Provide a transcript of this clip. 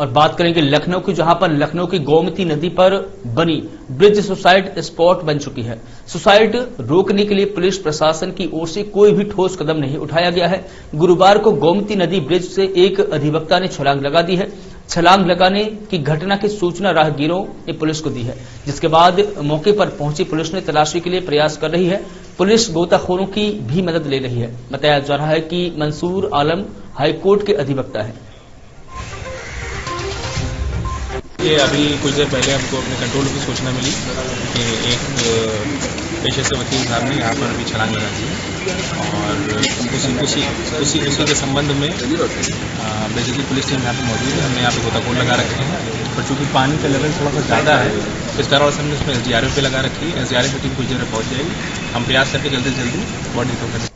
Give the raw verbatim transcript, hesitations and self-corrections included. और बात करेंगे लखनऊ की, जहां पर लखनऊ की गोमती नदी पर बनी ब्रिज सुसाइड स्पॉट बन चुकी है। सुसाइड रोकने के लिए पुलिस प्रशासन की ओर से कोई भी ठोस कदम नहीं उठाया गया है। गुरुवार को गोमती नदी ब्रिज से एक अधिवक्ता ने छलांग लगा दी है। छलांग लगाने की घटना की सूचना राहगीरों ने पुलिस को दी है, जिसके बाद मौके पर पहुंची पुलिस ने तलाशी के लिए प्रयास कर रही है। पुलिस गोताखोरों की भी मदद ले रही है। बताया जा रहा है कि मंसूर आलम हाई कोर्ट के अधिवक्ता है। ये अभी कुछ देर पहले हमको अपने कंट्रोल की सूचना मिली कि एक पेशे से वकील साहब ने यहाँ पर अभी छलांग लगा दी और उसी उसी उसी उसी के संबंध में बेसिकली पुलिस टीम यहाँ पर मौजूद है। हमने यहाँ पर गोताखोर लगा रखे हैं, पर चूँकि पानी का लेवल थोड़ा सा ज़्यादा है इस कारण से हमने उसमें एस डी आर ओ पे लगा रखी है। एस डी आर ओ की टीम कुछ देर में पहुँच जाएगी। हम प्रयास करके जल्दी से जल्दी बॉडी रिकवर करेंगे।